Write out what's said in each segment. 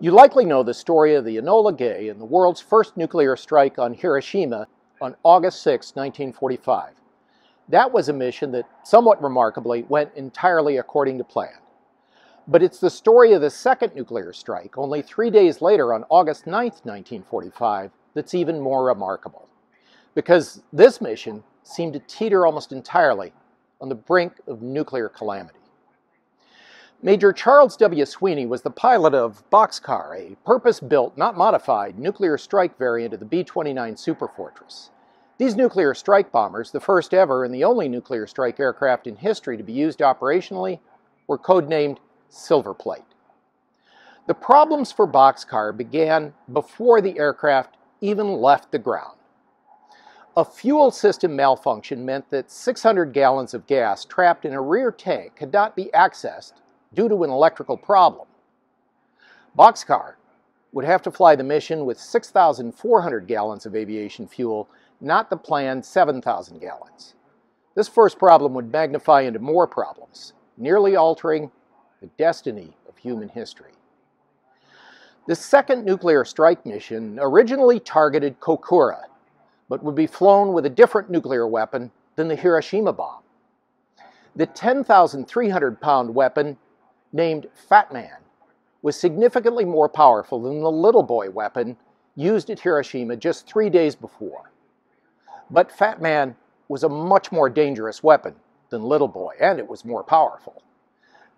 You likely know the story of the Enola Gay and the world's first nuclear strike on Hiroshima on August 6, 1945. That was a mission that, somewhat remarkably, went entirely according to plan. But it's the story of the second nuclear strike, only 3 days later on August 9, 1945, that's even more remarkable. Because this mission seemed to teeter almost entirely on the brink of nuclear calamity. Major Charles W. Sweeney was the pilot of Bockscar, a purpose-built, not modified, nuclear strike variant of the B-29 Superfortress. These nuclear strike bombers, the first ever and the only nuclear strike aircraft in history to be used operationally, were codenamed Silverplate. The problems for Bockscar began before the aircraft even left the ground. A fuel system malfunction meant that 600 gallons of gas trapped in a rear tank could not be accessed due to an electrical problem. Bockscar would have to fly the mission with 6,400 gallons of aviation fuel, not the planned 7,000 gallons. This first problem would magnify into more problems, nearly altering the destiny of human history. The second nuclear strike mission originally targeted Kokura, but would be flown with a different nuclear weapon than the Hiroshima bomb. The 10,300-pound weapon, named Fat Man, was significantly more powerful than the Little Boy weapon used at Hiroshima just 3 days before. But Fat Man was a much more dangerous weapon than Little Boy, and it was more powerful.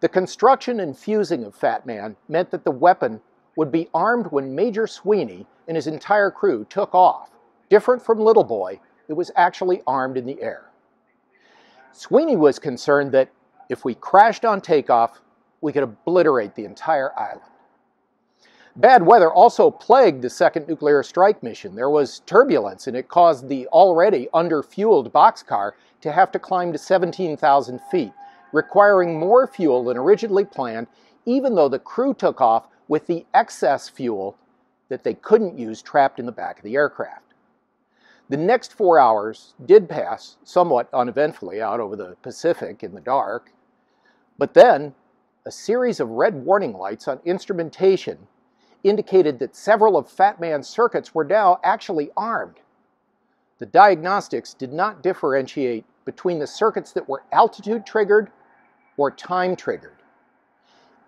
The construction and fusing of Fat Man meant that the weapon would be armed when Major Sweeney and his entire crew took off. Different from Little Boy, it was actually armed in the air. Sweeney was concerned that if we crashed on takeoff, we could obliterate the entire island. Bad weather also plagued the second nuclear strike mission. There was turbulence, and it caused the already under-fueled Bockscar to have to climb to 17,000 feet, requiring more fuel than originally planned, even though the crew took off with the excess fuel that they couldn't use trapped in the back of the aircraft. The next 4 hours did pass somewhat uneventfully out over the Pacific in the dark, but then a series of red warning lights on instrumentation indicated that several of Fat Man's circuits were now actually armed. The diagnostics did not differentiate between the circuits that were altitude-triggered or time-triggered.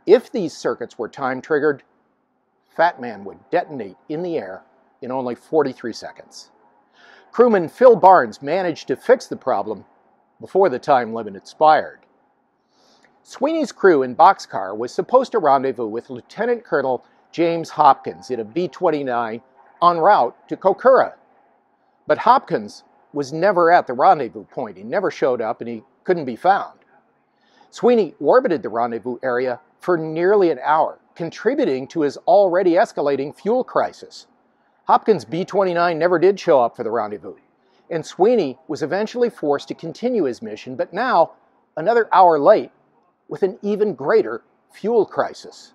If these circuits were time-triggered, Fat Man would detonate in the air in only 43 seconds. Crewman Phil Barnes managed to fix the problem before the time limit expired. Sweeney's crew in Bockscar was supposed to rendezvous with Lieutenant Colonel James Hopkins in a B-29 en route to Kokura. But Hopkins was never at the rendezvous point. He never showed up and he couldn't be found. Sweeney orbited the rendezvous area for nearly an hour, contributing to his already escalating fuel crisis. Hopkins' B-29 never did show up for the rendezvous, and Sweeney was eventually forced to continue his mission, but now another hour late with an even greater fuel crisis.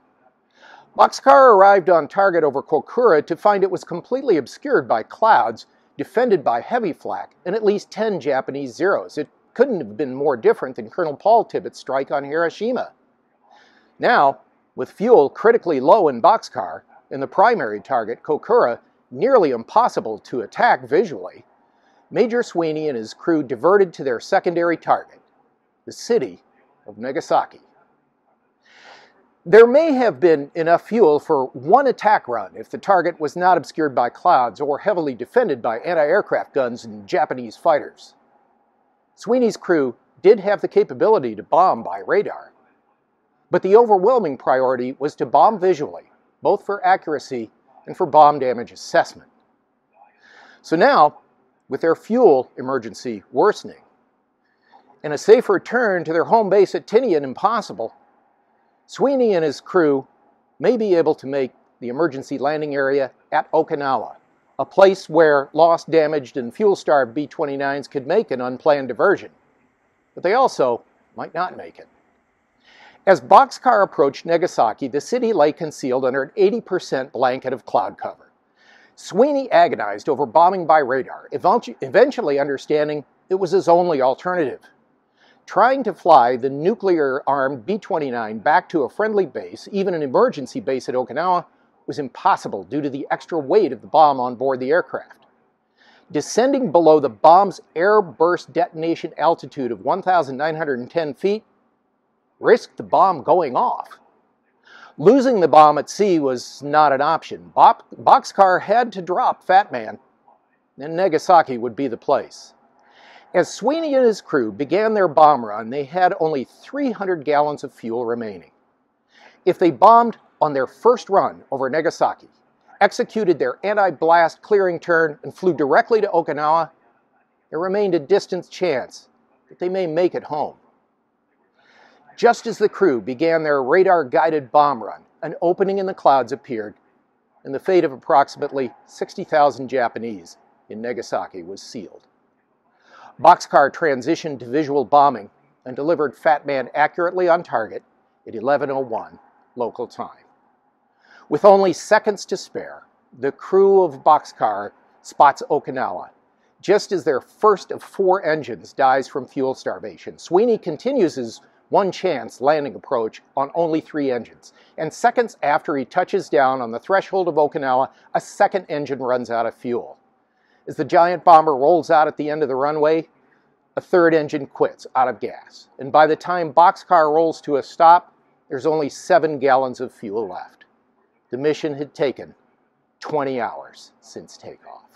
Bockscar arrived on target over Kokura to find it was completely obscured by clouds, defended by heavy flak, and at least 10 Japanese Zeros. It couldn't have been more different than Colonel Paul Tibbets' strike on Hiroshima. Now, with fuel critically low in Bockscar and the primary target, Kokura, nearly impossible to attack visually, Major Sweeney and his crew diverted to their secondary target, the city of Nagasaki. There may have been enough fuel for one attack run if the target was not obscured by clouds or heavily defended by anti-aircraft guns and Japanese fighters. Sweeney's crew did have the capability to bomb by radar, but the overwhelming priority was to bomb visually, both for accuracy and for bomb damage assessment. So now, with their fuel emergency worsening, and a safe return to their home base at Tinian impossible, Sweeney and his crew may be able to make the emergency landing area at Okinawa, a place where lost, damaged, and fuel-starved B-29s could make an unplanned diversion. But they also might not make it. As Bockscar approached Nagasaki, the city lay concealed under an 80% blanket of cloud cover. Sweeney agonized over bombing by radar, eventually understanding it was his only alternative. Trying to fly the nuclear-armed B-29 back to a friendly base, even an emergency base at Okinawa, was impossible due to the extra weight of the bomb on board the aircraft. Descending below the bomb's air burst detonation altitude of 1,910 feet risked the bomb going off. Losing the bomb at sea was not an option. Bockscar had to drop Fat Man, and Nagasaki would be the place. As Sweeney and his crew began their bomb run, they had only 300 gallons of fuel remaining. If they bombed on their first run over Nagasaki, executed their anti-blast clearing turn, and flew directly to Okinawa, there remained a distant chance that they may make it home. Just as the crew began their radar-guided bomb run, an opening in the clouds appeared, and the fate of approximately 60,000 Japanese in Nagasaki was sealed. Bockscar transitioned to visual bombing and delivered Fat Man accurately on target at 11:01 local time. With only seconds to spare, the crew of Bockscar spots Okinawa just as their first of four engines dies from fuel starvation. Sweeney continues his one-chance landing approach on only three engines, and seconds after he touches down on the threshold of Okinawa, a second engine runs out of fuel. As the giant bomber rolls out at the end of the runway, a third engine quits out of gas, and by the time Bockscar rolls to a stop, there's only 7 gallons of fuel left. The mission had taken 20 hours since takeoff.